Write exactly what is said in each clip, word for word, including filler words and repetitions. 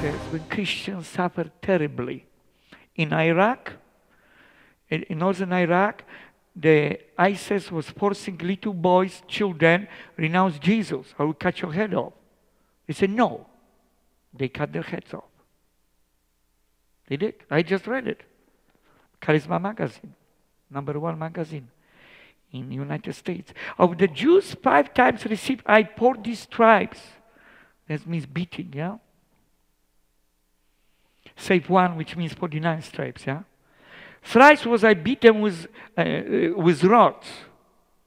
cases, when Christians suffered terribly. In Iraq, in northern Iraq, the ISIS was forcing little boys, children, renounce Jesus. I will cut your head off. They said no. They cut their heads off. They did. I just read it. Charisma magazine, number one magazine in the United States. Of the Jews, five times received I pour these stripes. That means beating, yeah? Save one, which means forty-nine stripes, yeah? Thrice was I beaten with, uh, with rods.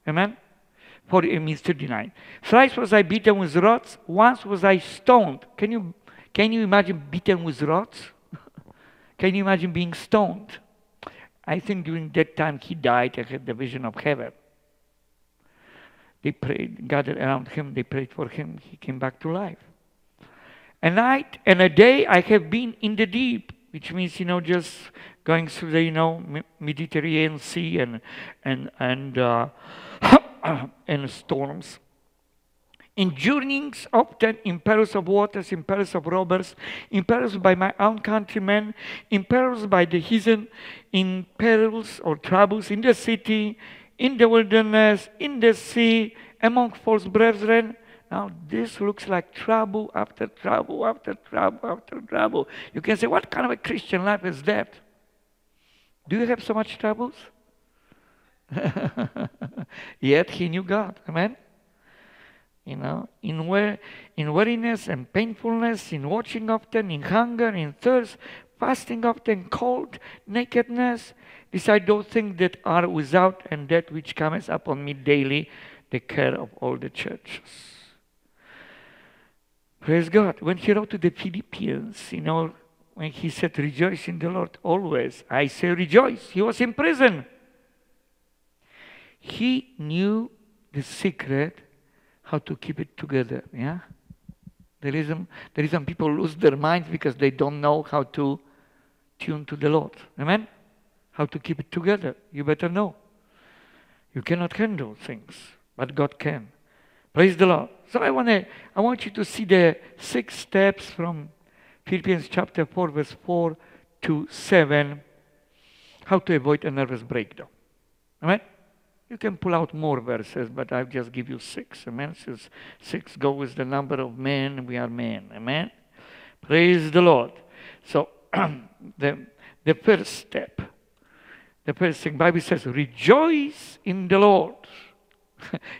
Amen? For it means thirty-nine. Thrice was I beaten with rods. Once was I stoned. Can you, can you imagine beaten with rods? Can you imagine being stoned? I think during that time he died and had the vision of heaven. They prayed, gathered around him, they prayed for him. He came back to life. A night and a day I have been in the deep, which means, you know, just going through the, you know, Mediterranean Sea and, and, and, uh, and storms. In journeyings often, in perils of waters, in perils of robbers, in perils by my own countrymen, in perils by the heathen, in perils or troubles in the city, in the wilderness, in the sea, among false brethren. Now this looks like trouble after trouble after trouble after trouble. You can say, what kind of a Christian life is that? Do you have so much troubles? Yet he knew God. Amen? You know, in, wear, in weariness and painfulness, in watching often, in hunger, in thirst, fasting often, cold, nakedness. These are those things that are without, and that which cometh upon me daily, the care of all the churches. Praise God. When he wrote to the Philippians, you know, when he said, rejoice in the Lord always, I say rejoice. He was in prison. He knew the secret how to keep it together, yeah? The reason, the reason people lose their minds because they don't know how to tune to the Lord. Amen? How to keep it together. You better know. You cannot handle things, but God can. Praise the Lord. So I want to, I want you to see the six steps from Philippians chapter four, verse four to seven, how to avoid a nervous breakdown. Amen? You can pull out more verses, but I'll just give you six. Amen? Six, six go with the number of men. We are men. Amen? Praise the Lord. So the, the first step, the first thing, Bible says, rejoice in the Lord.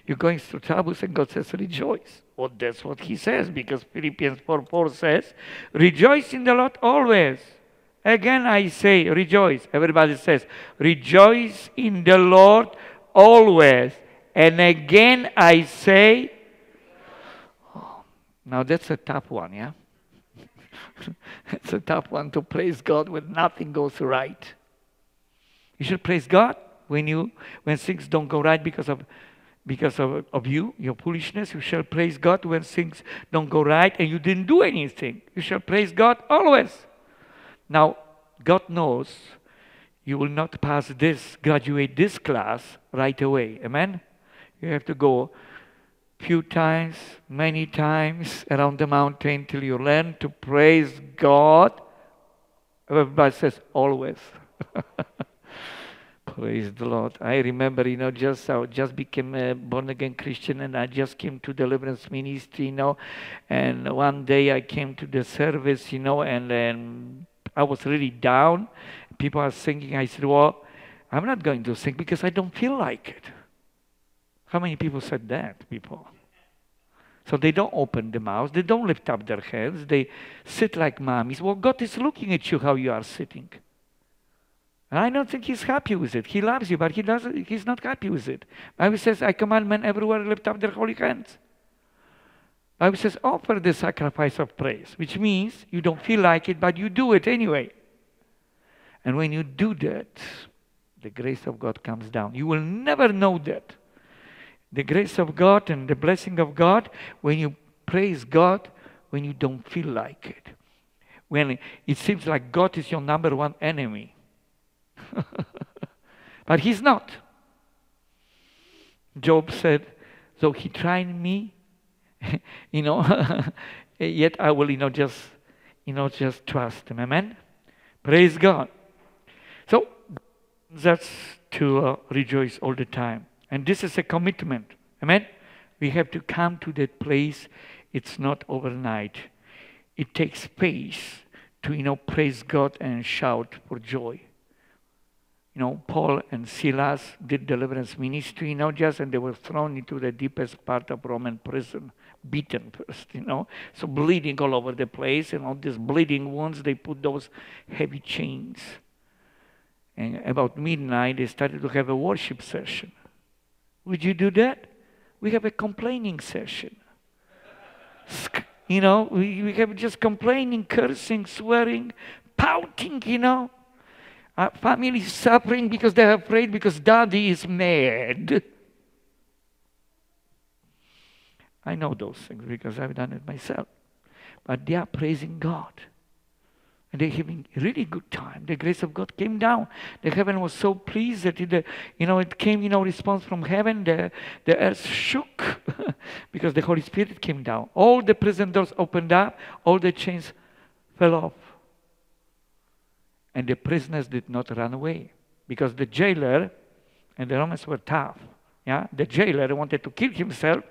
You're going through troubles and God says, rejoice. Well, that's what he says, because Philippians four four says, rejoice in the Lord always. Again, I say, rejoice. Everybody says, rejoice in the Lord always. And again, I say, oh, now that's a tough one, yeah? It's a tough one to praise God when nothing goes right. You should praise God. When, you, when things don't go right because, of, because of, of you, your foolishness, you shall praise God when things don't go right and you didn't do anything. You shall praise God always. Now, God knows you will not pass this, graduate this class right away. Amen? You have to go few times, many times around the mountain till you learn to praise God. Everybody says, always. Praise the Lord. I remember, you know, just I just became a born-again Christian and I just came to deliverance ministry, you know, and one day I came to the service, you know, and then I was really down. People are singing. I said, well, I'm not going to sing because I don't feel like it. How many people said that, people? So they don't open their mouths. They don't lift up their hands. They sit like mummies. Well, God is looking at you how you are sitting. And I don't think he's happy with it. He loves you, but he doesn't, he's not happy with it. Bible says, I command men everywhere to lift up their holy hands. Bible says, offer the sacrifice of praise, which means you don't feel like it, but you do it anyway. And when you do that, the grace of God comes down. You will never know that. The grace of God and the blessing of God, when you praise God, when you don't feel like it. When it seems like God is your number one enemy. But he's not. Job said, though he tried me, you know, yet I will, you know, just you know, just trust Him. Amen? Praise God. So, that's to uh, rejoice all the time. And this is a commitment. Amen? We have to come to that place. It's not overnight. It takes space to, you know, praise God and shout for joy. You know, Paul and Silas did deliverance ministry, you know, just, and they were thrown into the deepest part of Roman prison, beaten first, you know, so bleeding all over the place, and all these bleeding wounds, they put those heavy chains. And about midnight, they started to have a worship session. Would you do that? We have a complaining session. You know, we, we have just complaining, cursing, swearing, pouting, you know. Our family is suffering because they're afraid, because daddy is mad. I know those things because I've done it myself. But they are praising God. And they're having a really good time. The grace of God came down. The heaven was so pleased that it, you know, it came, you know, response from heaven. The, the earth shook because the Holy Spirit came down. All the prison doors opened up. All the chains fell off. And the prisoners did not run away because the jailer, and the Romans were tough, yeah? The jailer wanted to kill himself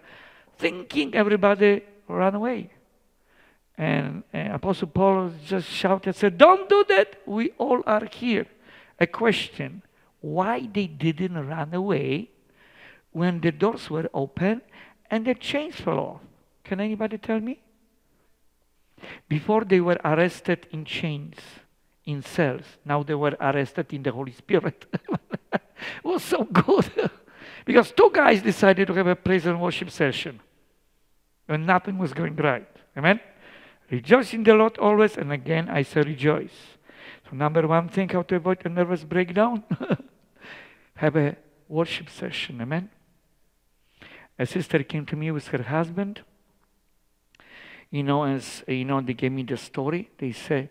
thinking everybody ran away. And, and Apostle Paul just shouted, said, don't do that, we all are here. A question, why they didn't run away when the doors were open and the chains fell off? Can anybody tell me? Before they were arrested in chains, in cells. Now they were arrested in the Holy Spirit. It was so good. Because two guys decided to have a praise and worship session. And nothing was going right. Amen? Rejoice in the Lord always. And again, I say rejoice. So number one thing, how to avoid a nervous breakdown. Have a worship session. Amen? A sister came to me with her husband. You know, as you know, they gave me the story. They said,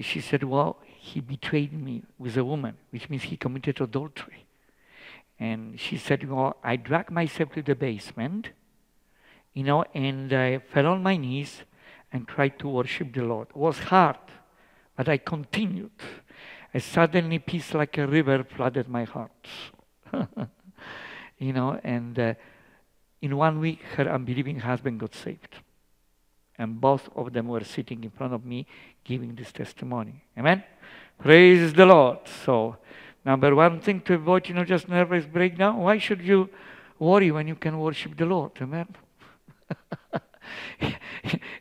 she said, well, he betrayed me with a woman, which means he committed adultery. And she said, well, I dragged myself to the basement, you know, and I fell on my knees and tried to worship the Lord. It was hard, but I continued. And suddenly, peace like a river flooded my heart. You know, and uh, in one week, her unbelieving husband got saved. And both of them were sitting in front of me giving this testimony. Amen? Praise the Lord. So, number one thing to avoid, you know, just nervous breakdown. Why should you worry when you can worship the Lord? Amen?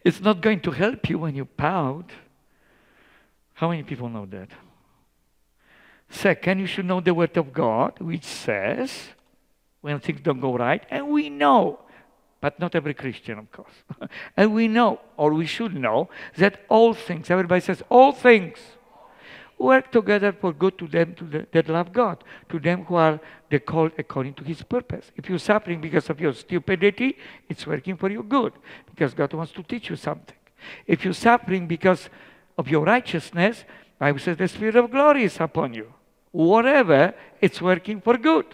It's not going to help you when you pout. How many people know that? Second, you should know the Word of God, which says, when things don't go right, and we know. But not every Christian, of course. And we know, or we should know, that all things, everybody says, all things work together for good to them to the, that love God, to them who are the called according to His purpose. If you're suffering because of your stupidity, it's working for your good, because God wants to teach you something. If you're suffering because of your righteousness, the Bible says the Spirit of glory is upon you. Whatever, it's working for good.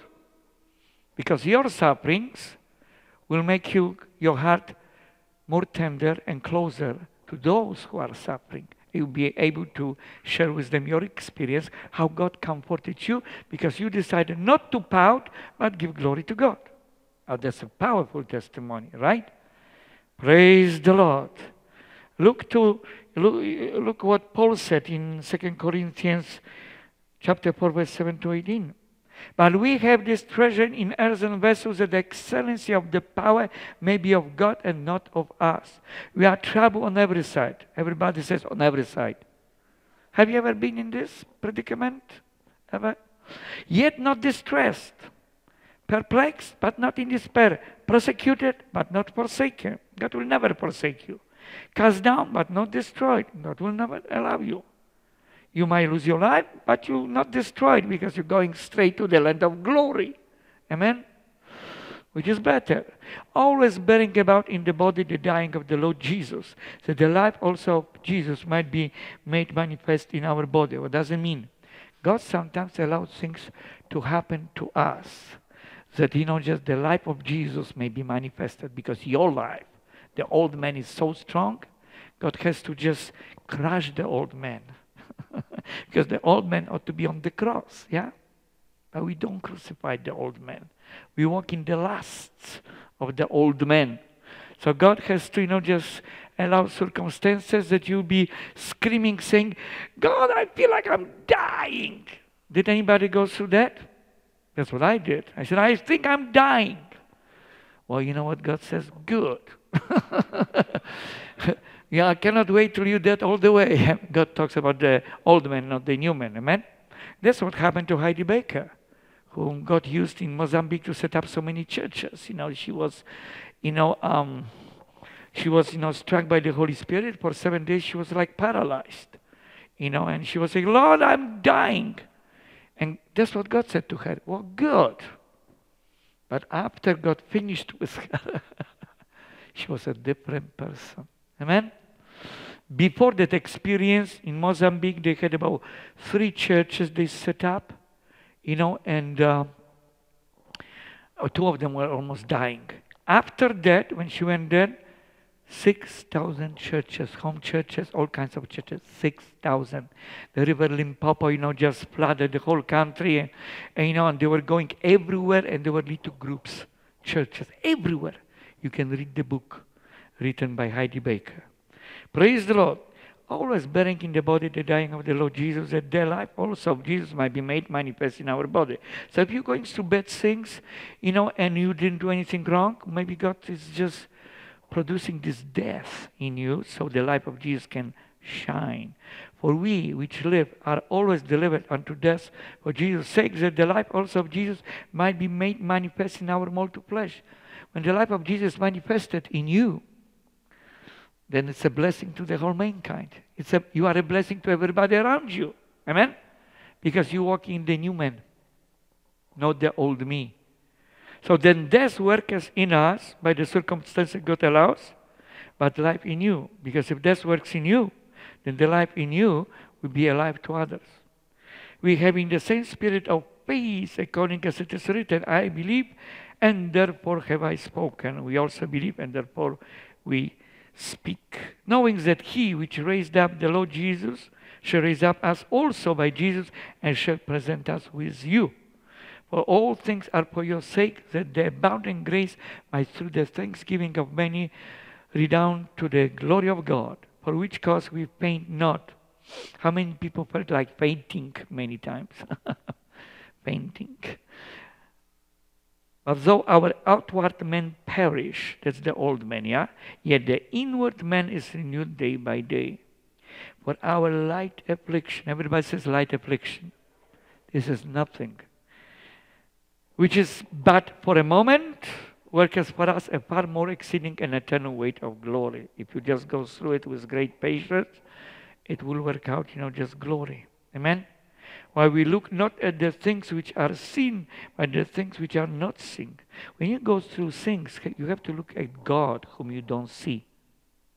Because your sufferings will make you, your heart more tender and closer to those who are suffering. You'll be able to share with them your experience, how God comforted you, because you decided not to pout, but give glory to God. Oh, that's a powerful testimony, right? Praise the Lord. Look to look, look what Paul said in Second Corinthians chapter four, verse seven to eighteen. But we have this treasure in earthen vessels, that the excellency of the power may be of God and not of us. We are troubled on every side. Everybody says on every side. Have you ever been in this predicament? Ever? Yet not distressed, perplexed, but not in despair, persecuted, but not forsaken. God will never forsake you. Cast down, but not destroyed. God will never allow you. You might lose your life, but you're not destroyed, because you're going straight to the land of glory. Amen? Which is better. Always bearing about in the body the dying of the Lord Jesus, that the life also of Jesus might be made manifest in our body. What does it mean? God sometimes allows things to happen to us, that, you know, just the life of Jesus may be manifested, because your life, the old man is so strong, God has to just crush the old man. Because the old man ought to be on the cross, yeah? But we don't crucify the old man. We walk in the lusts of the old man. So God has to, you know, just allow circumstances that you'll be screaming, saying, God, I feel like I'm dying. Did anybody go through that? That's what I did. I said, I think I'm dying. Well, you know what God says? Good. Yeah, I cannot wait till you dead all the way. God talks about the old man, not the new man. Amen? That's what happened to Heidi Baker, whom God used in Mozambique to set up so many churches. You know, she was, you know, um, she was, you know, struck by the Holy Spirit. For seven days, she was like paralyzed, you know, and she was saying, Lord, I'm dying. And that's what God said to her. Well, good. But after God finished with her, she was a different person. Amen? Before that experience in Mozambique, they had about three churches they set up, you know, and uh, two of them were almost dying. After that, when she went there, six thousand churches, home churches, all kinds of churches, six thousand. The river Limpopo, you know, just flooded the whole country, and, and you know, and they were going everywhere, and there were little groups, churches, everywhere. You can read the book written by Heidi Baker. Praise the Lord. Always bearing in the body the dying of the Lord Jesus, that their life also of Jesus might be made manifest in our body. So if you're going through bad things, you know, and you didn't do anything wrong, maybe God is just producing this death in you so the life of Jesus can shine. For we which live are always delivered unto death for Jesus' sake, that the life also of Jesus might be made manifest in our mortal flesh. When the life of Jesus manifested in you, then it's a blessing to the whole mankind. It's a, you are a blessing to everybody around you. Amen? Because you walk in the new man, not the old me. So then death works in us by the circumstances God allows, but life in you. Because if death works in you, then the life in you will be alive to others. We have in the same spirit of faith, according as it is written, I believe, and therefore have I spoken. We also believe, and therefore we speak, knowing that he which raised up the Lord Jesus shall raise up us also by Jesus, and shall present us with you. For all things are for your sake, that the abounding grace might through the thanksgiving of many redound to the glory of God, for which cause we faint not. How many people felt like fainting many times? Fainting. But though our outward man perish, that's the old man, yeah? Yet the inward man is renewed day by day. For our light affliction, everybody says light affliction. This is nothing. Which is but for a moment, worketh for us a far more exceeding and eternal weight of glory. If you just go through it with great patience, it will work out, you know, just glory. Amen? Why we look not at the things which are seen, but the things which are not seen. When you go through things, you have to look at God whom you don't see.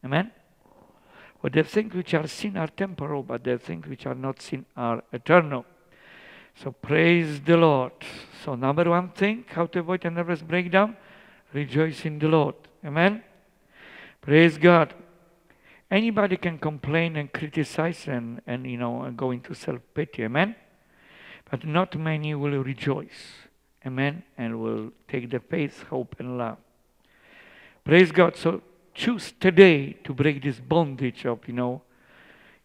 Amen? For the things which are seen are temporal, but the things which are not seen are eternal. So praise the Lord. So number one thing, how to avoid a nervous breakdown? Rejoice in the Lord. Amen? Praise God. Anybody can complain and criticize and, and you know, go into self-pity, amen? But not many will rejoice, amen? And will take the faith, hope, and love. Praise God. So choose today to break this bondage of, you know,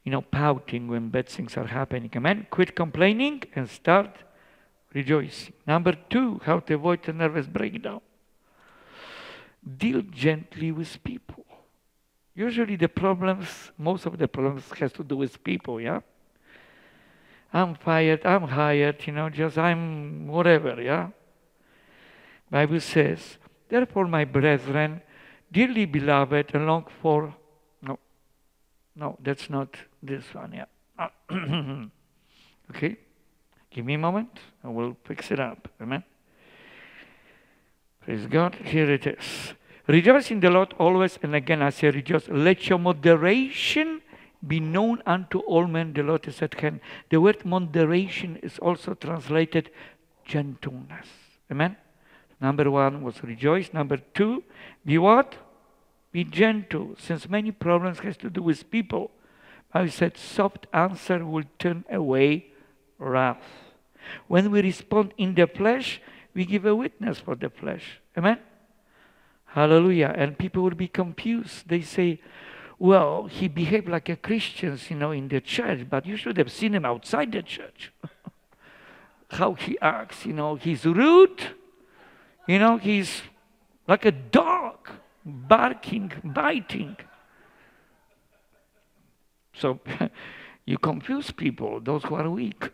you know, pouting when bad things are happening, amen? Quit complaining and start rejoicing. Number two, how to avoid a nervous breakdown. Deal gently with people. Usually the problems, most of the problems has to do with people, yeah? I'm fired, I'm hired, you know, just I'm whatever, yeah? Bible says, therefore, my brethren, dearly beloved, and long for, no, no, that's not this one, yeah. Okay, give me a moment, I will fix it up, amen? Praise God, here it is. Rejoice in the Lord always, and again I say rejoice. Let your moderation be known unto all men. The Lord is at hand. The word moderation is also translated gentleness. Amen? Number one was rejoice. Number two, be what? Be gentle. Since many problems has to do with people, I said, soft answer will turn away wrath. When we respond in the flesh, we give a witness for the flesh. Amen? Hallelujah. And people will be confused. They say, well, he behaved like a Christian, you know, in the church, but you should have seen him outside the church. How he acts, you know, he's rude. You know, he's like a dog, barking, biting. So you confuse people, those who are weak,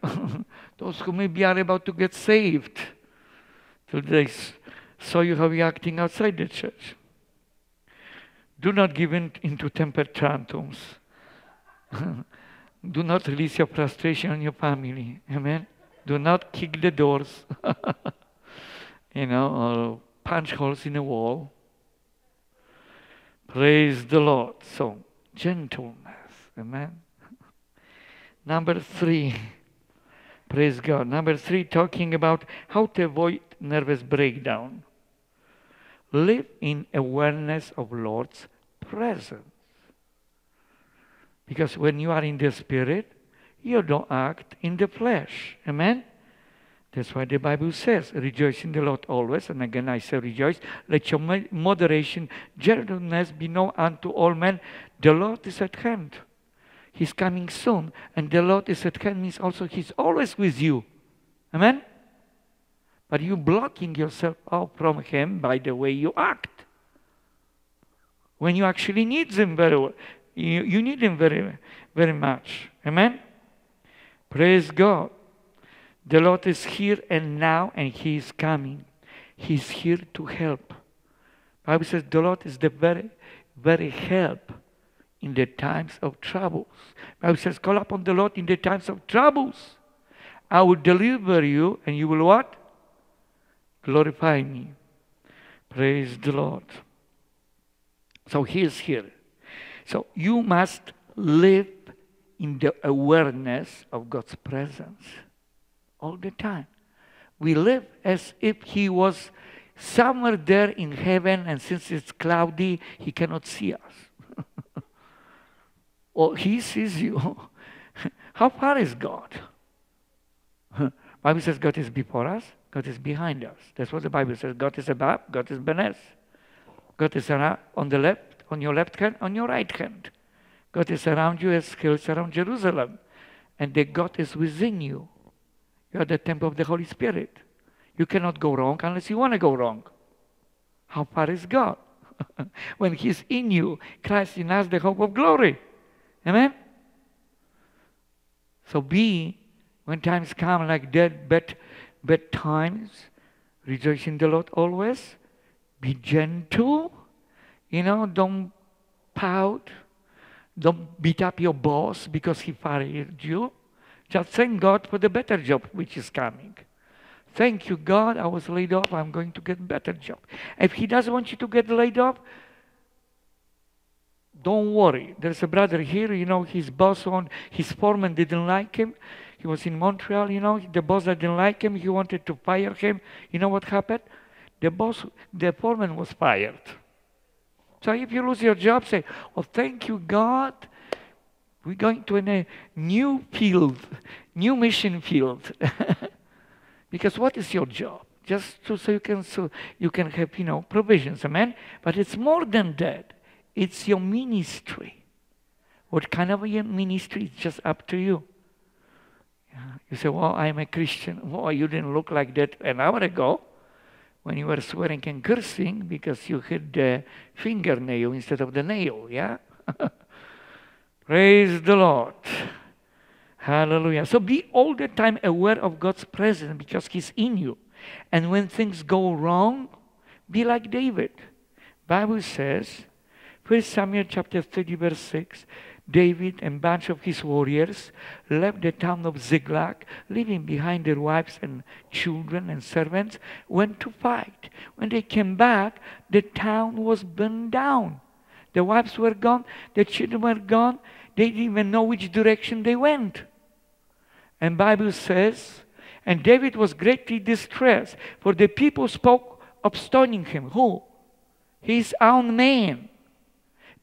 those who maybe are about to get saved. Till they saw you how you're acting outside the church. Do not give in into temper tantrums. Do not release your frustration on your family. Amen? Do not kick the doors, you know, or punch holes in the wall. Praise the Lord. So, gentleness. Amen. Number three. Praise God. Number three, talking about how to avoid nervous breakdown. Live in awareness of Lord's presence. Because when you are in the Spirit, you don't act in the flesh. Amen? That's why the Bible says, rejoice in the Lord always. And again I say rejoice. Let your moderation, gentleness be known unto all men. The Lord is at hand. He's coming soon. And the Lord is at hand means also He's always with you. Amen? But you're blocking yourself out from Him by the way you act. When you actually need Him very well. You, you need Him very, very much. Amen? Praise God. The Lord is here and now, and He is coming. He's here to help. The Bible says the Lord is the very, very help in the times of troubles. The Bible says, call upon the Lord in the times of troubles. I will deliver you, and you will what? Glorify me. Praise the Lord. So He is here. So you must live in the awareness of God's presence. All the time. We live as if He was somewhere there in heaven, and since it's cloudy, He cannot see us. Or He sees you. How far is God? The Bible says God is before us, God is behind us. That's what the Bible says. God is above, God is beneath. God is on the left, on your left hand, on your right hand. God is around you as hills around Jerusalem. And the God is within you. You are the temple of the Holy Spirit. You cannot go wrong unless you want to go wrong. How far is God? When He's in you, Christ in us, the hope of glory. Amen? So be, when times come like that, bad, bad times, rejoice in the Lord always. Be gentle. You know, don't pout. Don't beat up your boss because he fired you. Just thank God for the better job which is coming. Thank you, God, I was laid off. I'm going to get a better job. If He doesn't want you to get laid off, don't worry. There's a brother here, you know, his boss, on, his foreman didn't like him. He was in Montreal, you know, the boss didn't like him. He wanted to fire him. You know what happened? The boss, the foreman was fired. So if you lose your job, say, oh, thank you, God. We're going to a new field, new mission field. Because what is your job? Just to, so you can so you can have, you know, provisions, amen? But it's more than that. It's your ministry. What kind of a ministry is just up to you. You say, well, I'm a Christian. Well, you didn't look like that an hour ago when you were swearing and cursing because you hit the fingernail instead of the nail, yeah? Praise the Lord. Hallelujah. So be all the time aware of God's presence because He's in you. And when things go wrong, be like David. Bible says, First Samuel chapter thirty verse six, David and a bunch of his warriors left the town of Ziklag, leaving behind their wives and children and servants, went to fight. When they came back, the town was burned down. The wives were gone, the children were gone. They didn't even know which direction they went. And Bible says, and David was greatly distressed, for the people spoke of stoning him. Who? His own men.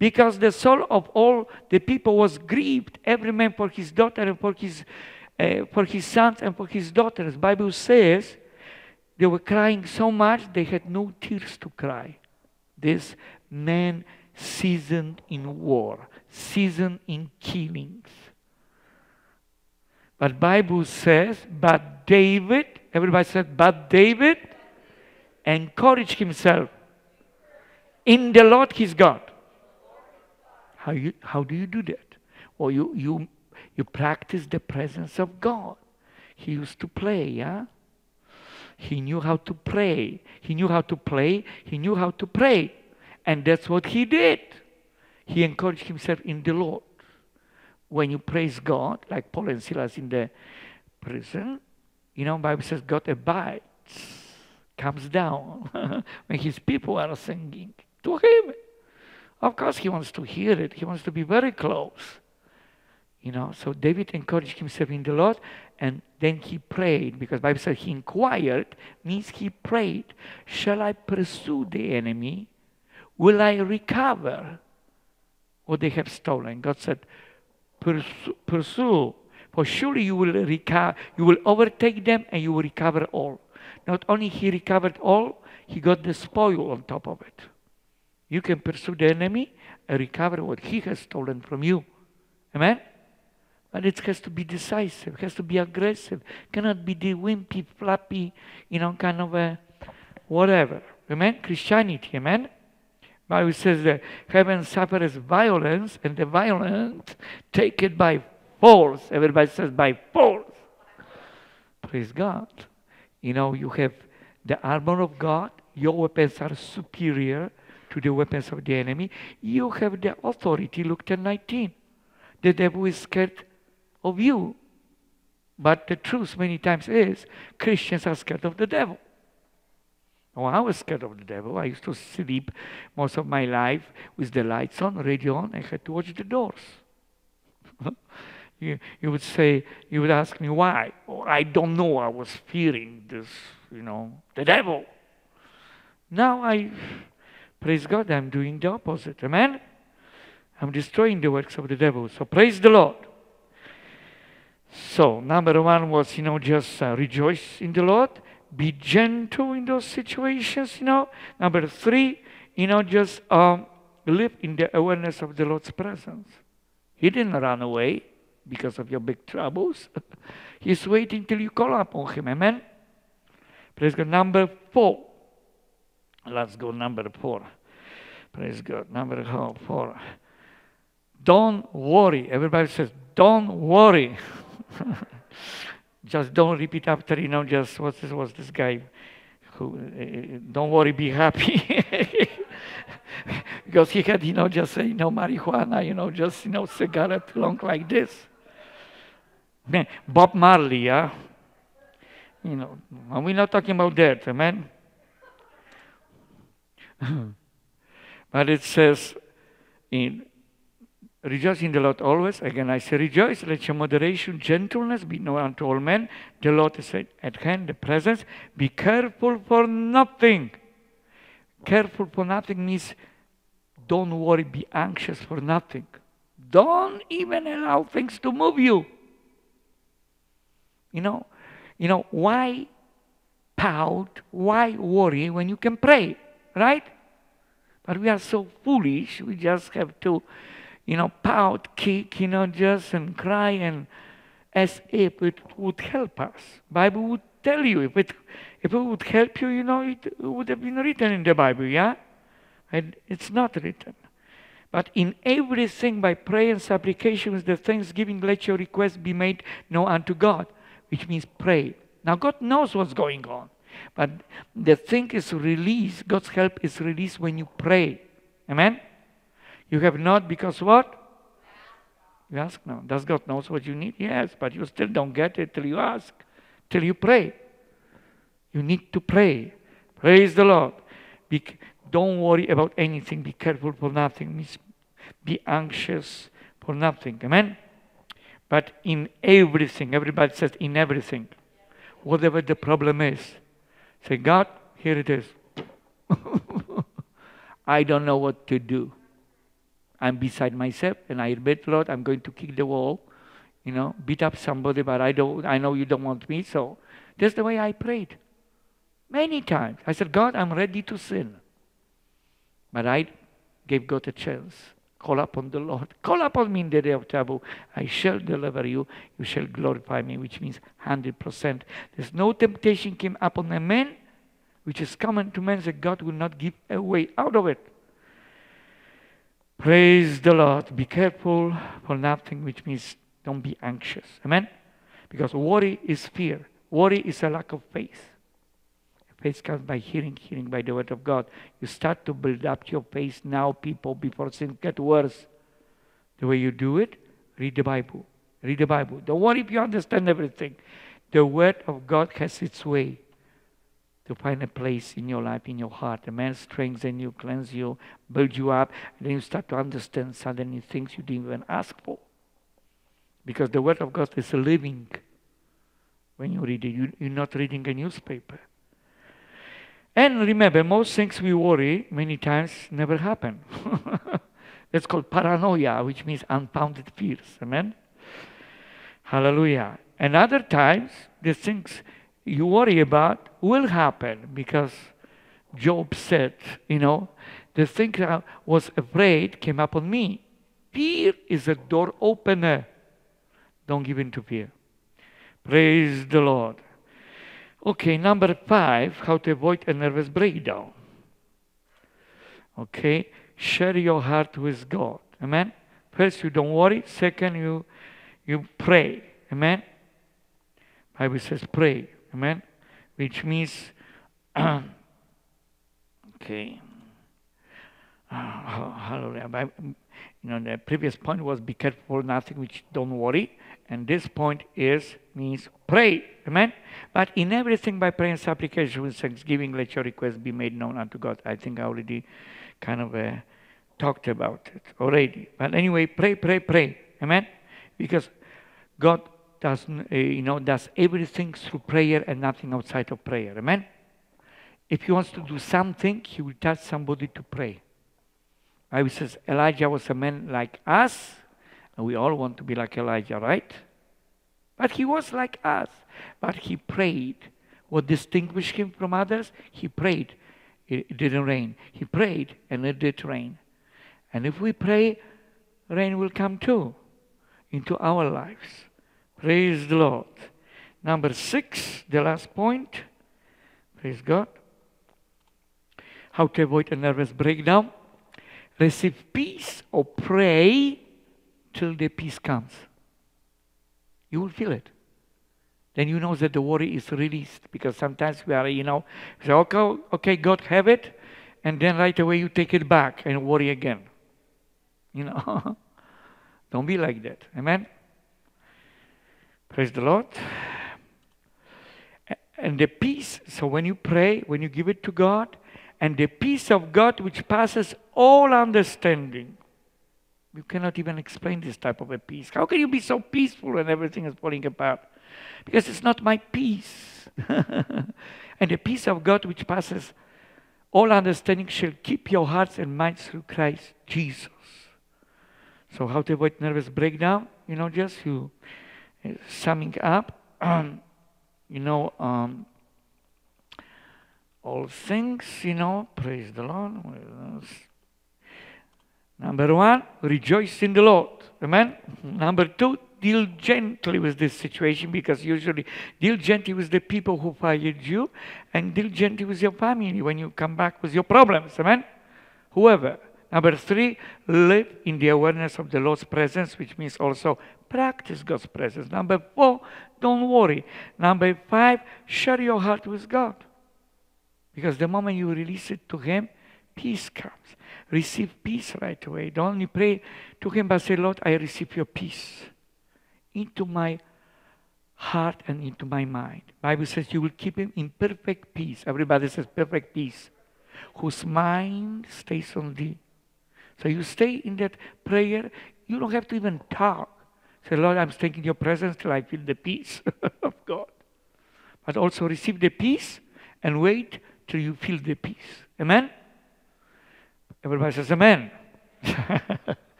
because the soul of all the people was grieved, every man for his daughter and for his, uh, for his sons and for his daughters. Bible says they were crying so much they had no tears to cry. This man seasoned in war, seasoned in killings. But Bible says, but David, everybody said, but David encouraged himself in the Lord his God. How, you, how do you do that? Well, you, you, you practice the presence of God. He used to play, yeah? He knew how to pray. He knew how to play. He knew how to pray. And that's what he did. He encouraged himself in the Lord. When you praise God, like Paul and Silas in the prison, you know, Bible says God abides, comes down when his people are singing to him. Of course, he wants to hear it. He wants to be very close. You know, so David encouraged himself in the Lord, and then he prayed, because Bible says he inquired, means he prayed. Shall I pursue the enemy? Will I recover what they have stolen? God said, Pursue, pursue, for surely you will recover, you will overtake them, and you will recover all. Not only he recovered all, he got the spoil on top of it. You can pursue the enemy and recover what he has stolen from you. Amen? But it has to be decisive, it has to be aggressive. It cannot be the wimpy, flappy, you know, kind of a whatever. Amen? Christianity, amen? Bible says that heaven suffers violence, and the violent take it by force. Everybody says by force. Praise God. You know, you have the armor of God. Your weapons are superior to the weapons of the enemy. You have the authority, Luke ten nineteen. The devil is scared of you. But the truth many times is Christians are scared of the devil. Oh, I was scared of the devil. I used to sleep most of my life with the lights on, radio on. I had to watch the doors. you, you would say, you would ask me why. Oh, I don't know. I was fearing this, you know, the devil. Now I, praise God, I'm doing the opposite. Amen? I'm destroying the works of the devil. So praise the Lord. So number one was, you know, just uh, rejoice in the Lord. Be gentle in those situations, you know. Number three, you know, just um, live in the awareness of the Lord's presence. He didn't run away because of your big troubles. He's waiting till you call upon him. Amen? Praise God. Number four. Let's go number four. Praise God. Number four. Don't worry. Everybody says, don't worry. Just don't repeat after, you know, just what's this, what's this guy who, uh, don't worry, be happy. Because he had, you know, just, you know, marijuana, you know, just, you know, cigarette long like this. Man, Bob Marley, yeah? You know, and we're not talking about that, amen? But it says, in rejoice in the Lord always. Again, I say rejoice. Let your moderation, gentleness be known unto all men. The Lord is at hand, the presence. Be careful for nothing. Careful for nothing means don't worry, be anxious for nothing. Don't even allow things to move you. You know, you know, why pout? Why worry when you can pray, right? But we are so foolish, we just have to, you know, pout, kick, you know, just and cry, and as if it would help us. Bible would tell you, if it, if it would help you, you know, it would have been written in the Bible, yeah? And it's not written. But in everything, by prayer and supplication with the thanksgiving, let your requests be made known unto God, which means pray. Now, God knows what's going on, but the thing is released. God's help is released when you pray. Amen? You have not because what? You ask now. Does God know what you need? Yes, but you still don't get it till you ask, till you pray. You need to pray. Praise the Lord. Be, don't worry about anything. Be careful for nothing. Be anxious for nothing. Amen? But in everything, everybody says in everything, whatever the problem is, say, God, here it is. I don't know what to do. I'm beside myself, and I admit, Lord, I'm going to kick the wall, you know, beat up somebody, but I don't. I know you don't want me, so that's the way I prayed. Many times, I said, God, I'm ready to sin. But I gave God a chance. Call upon the Lord. Call upon me in the day of trouble. I shall deliver you. You shall glorify me, which means one hundred percent. There's no temptation came upon a man, which is common to man, that God will not give a way out of it. Praise the Lord. Be careful for nothing, which means don't be anxious. Amen? Because worry is fear. Worry is a lack of faith. Faith comes by hearing, hearing by the word of God. You start to build up your faith now, people, before things get worse. The way you do it, read the Bible. Read the Bible. Don't worry if you understand everything. The word of God has its way to find a place in your life, in your heart. The man strengthens you, cleanses you, builds you up. And then you start to understand suddenly things you didn't even ask for. Because the word of God is living. When you read it, you, you're not reading a newspaper. And remember, most things we worry many times never happen. That's called paranoia, which means unfounded fears. Amen? Hallelujah. And other times, the things you worry about will happen, because Job said, you know, the thing I was afraid came upon me. Fear is a door opener. Don't give in to fear. Praise the Lord. Okay, number five, how to avoid a nervous breakdown. Okay, share your heart with God. Amen? First, you don't worry. Second, you, you pray. Amen? Bible says pray. Amen? Which means, okay, oh, hallelujah. You know, the previous point was be careful for nothing, which don't worry. And this point is, means pray. Amen? But in everything by prayer and supplication with thanksgiving, let your request be made known unto God. I think I already kind of uh, talked about it already. But anyway, pray, pray, pray. Amen? Because God does, uh, you know, does everything through prayer and nothing outside of prayer. Amen? If he wants to do something, he will tell somebody to pray. The Bible says Elijah was a man like us. We all want to be like Elijah, right? But he was like us. But he prayed. What distinguished him from others? He prayed. It didn't rain. He prayed, and it did rain. And if we pray, rain will come too into our lives. Praise the Lord. Number six, the last point. Praise God. How to avoid a nervous breakdown. Receive peace or pray till the peace comes. You will feel it. Then you know that the worry is released, because sometimes we are, you know, say, okay, okay, God, have it, and then right away you take it back and worry again. You know, don't be like that. Amen? Praise the Lord. And the peace, so when you pray, when you give it to God, and the peace of God which passes all understanding. You cannot even explain this type of a peace. How can you be so peaceful when everything is falling apart? Because it's not my peace. And the peace of God which passes all understanding shall keep your hearts and minds through Christ Jesus. So how to avoid nervous breakdown? You know, just you uh, summing up, um, you know, um, all things, you know, praise the Lord. Number one, rejoice in the Lord. Amen? Number two, deal gently with this situation, because usually deal gently with the people who fired you, and deal gently with your family when you come back with your problems. Amen? Whoever. Number three, live in the awareness of the Lord's presence, which means also practice God's presence. Number four, don't worry. Number five, share your heart with God. Because the moment you release it to Him, peace comes. Receive peace right away. Don't only pray to Him, but say, Lord, I receive your peace into my heart and into my mind. The Bible says you will keep him in perfect peace. Everybody says perfect peace. Whose mind stays on thee. So you stay in that prayer. You don't have to even talk. Say, Lord, I'm staying in your presence till I feel the peace of God. But also receive the peace and wait till you feel the peace. Amen? Everybody says, amen.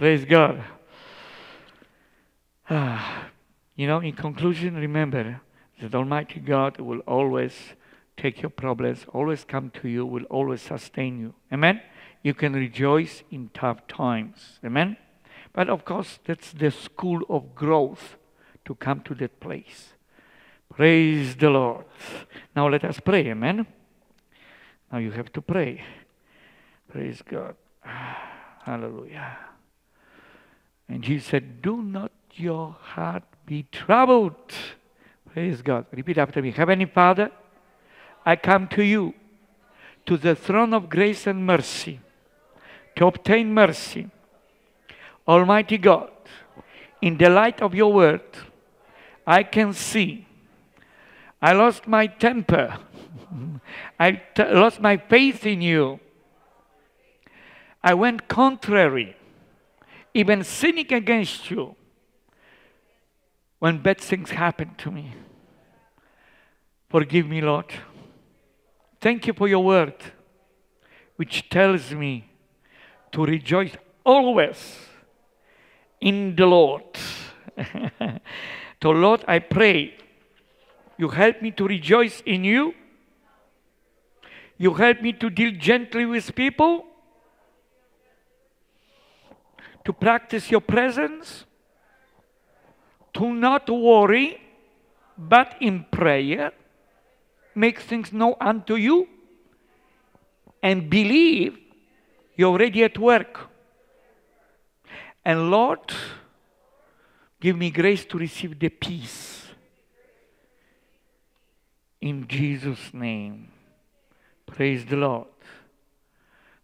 Praise God. Ah, you know, in conclusion, remember that Almighty God will always take your problems, always come to you, will always sustain you. Amen? You can rejoice in tough times. Amen? But of course, that's the school of growth to come to that place. Praise the Lord. Now let us pray. Amen? Now you have to pray. Praise God. Hallelujah. And he said, do not your heart be troubled. Praise God. Repeat after me. Heavenly Father, I come to you, to the throne of grace and mercy, to obtain mercy. Almighty God, in the light of your word, I can see I lost my temper. I t lost my faith in you. I went contrary, even sinning against you when bad things happened to me. Forgive me, Lord. Thank you for your word, which tells me to rejoice always in the Lord. So, Lord, I pray you help me to rejoice in you. You help me to deal gently with people, to practice your presence, to not worry, but in prayer, make things known unto you, and believe you're already at work. And Lord, give me grace to receive the peace. In Jesus' name. Praise the Lord.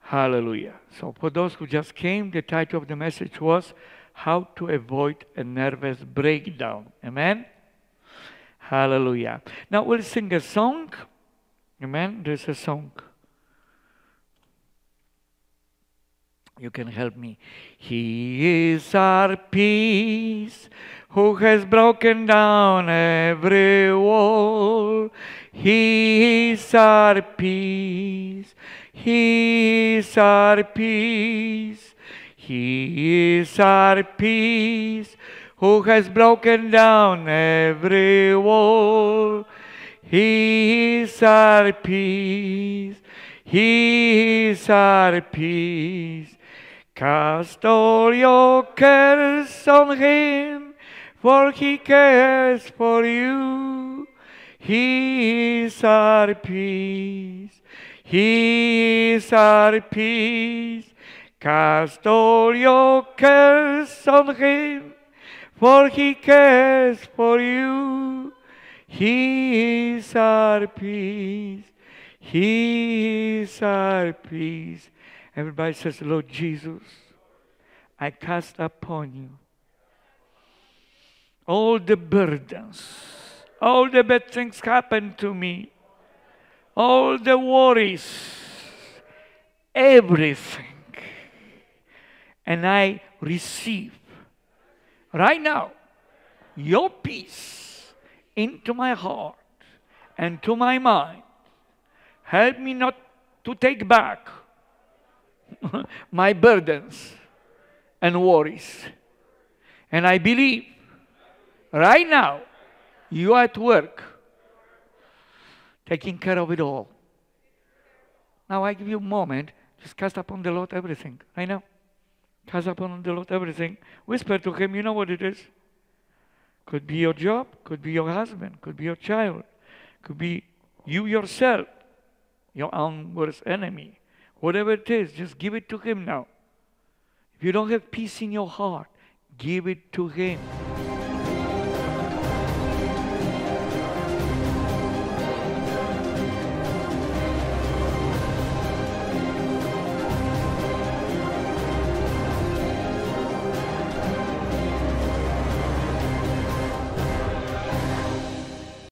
Hallelujah. So for those who just came, the title of the message was How to Avoid a Nervous Breakdown. Amen? Hallelujah. Now we'll sing a song. Amen? There's a song. You can help me. He is our peace, who has broken down every wall. He is our peace. He is our peace. He is our peace, who has broken down every wall. He is our peace, he is our peace. Cast all your cares on him, for he cares for you. He is our peace, he is our peace. Cast all your cares on him, for he cares for you. He is our peace. He is our peace. Everybody says, Lord Jesus, I cast upon you all the burdens, all the bad things happened to me, all the worries, everything. And I receive right now your peace into my heart and to my mind. Help me not to take back my burdens and worries. And I believe right now you are at work taking care of it all. Now I give you a moment. Just cast upon the Lord everything right now. Cast upon the Lord everything. Whisper to him, you know what it is. Could be your job, could be your husband, could be your child, could be you yourself, your own worst enemy. Whatever it is, just give it to him now. If you don't have peace in your heart, give it to him.